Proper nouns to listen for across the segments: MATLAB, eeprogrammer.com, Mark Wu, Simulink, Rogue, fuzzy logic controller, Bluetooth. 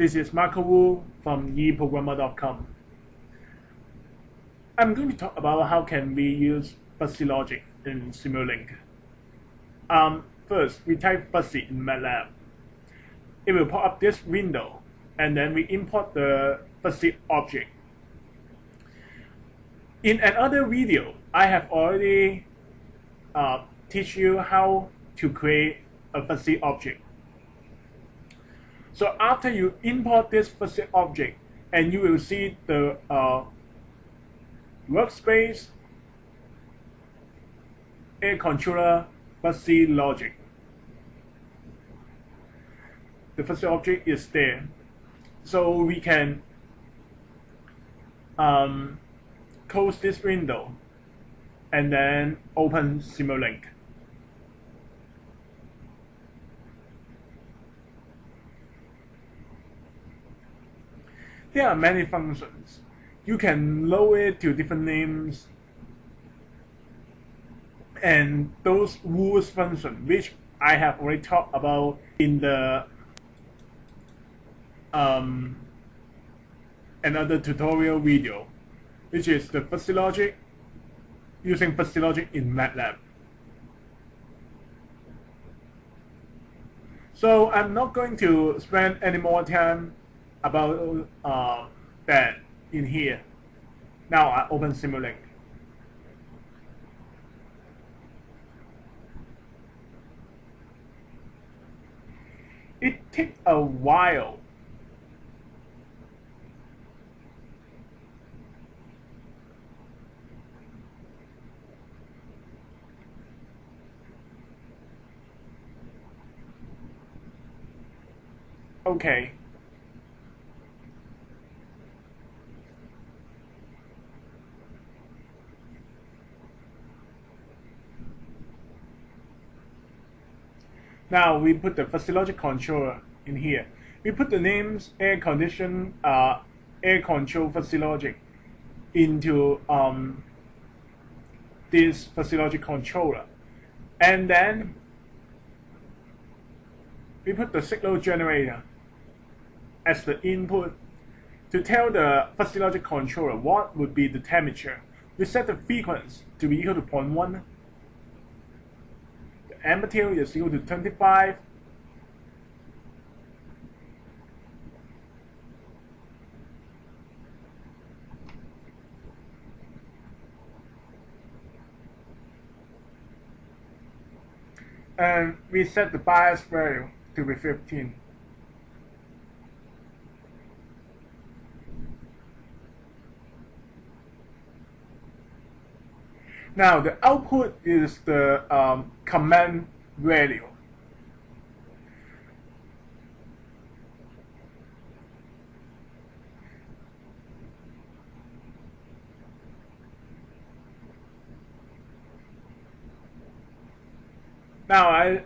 This is Mark Wu from eeprogrammer.com. I'm going to talk about how can we use fuzzy logic in Simulink. First, we type fuzzy in MATLAB. It will pop up this window, and then we import the fuzzy object. In another video, I have already teach you how to create a fuzzy object. So after you import this fuzzy object, and you will see the workspace, a controller, fuzzy logic. The fuzzy object is there, so we can close this window and then open Simulink. There are many functions. You can load it to different names, and those rules function, which I have already talked about in the another tutorial video, which is the fuzzy logic, using fuzzy logic in MATLAB. So I'm not going to spend any more time about that in here. Now I open Simulink. It took a while. Okay. Now we put the fuzzy logic controller in here. We put the names air control fuzzy logic into this fuzzy logic controller, and then we put the signal generator as the input to tell the fuzzy logic controller what would be the temperature. We set the frequency to be equal to 0.1. Ampertile is equal to 25, and we set the bias value to be 15. Now the output is the command value. Now I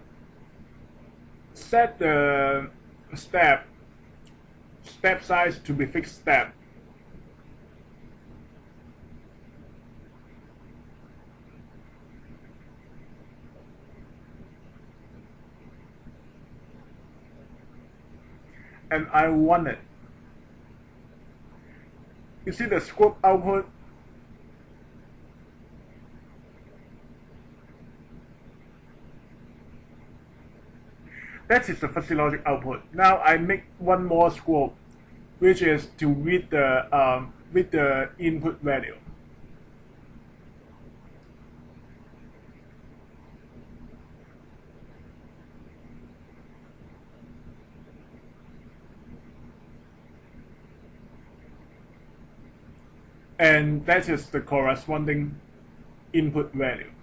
set the step size to be fixed step. And I want it. You see the scope output? That is the fuzzy logic output. Now I make one more scope, which is to read the input value. And that is the corresponding input value.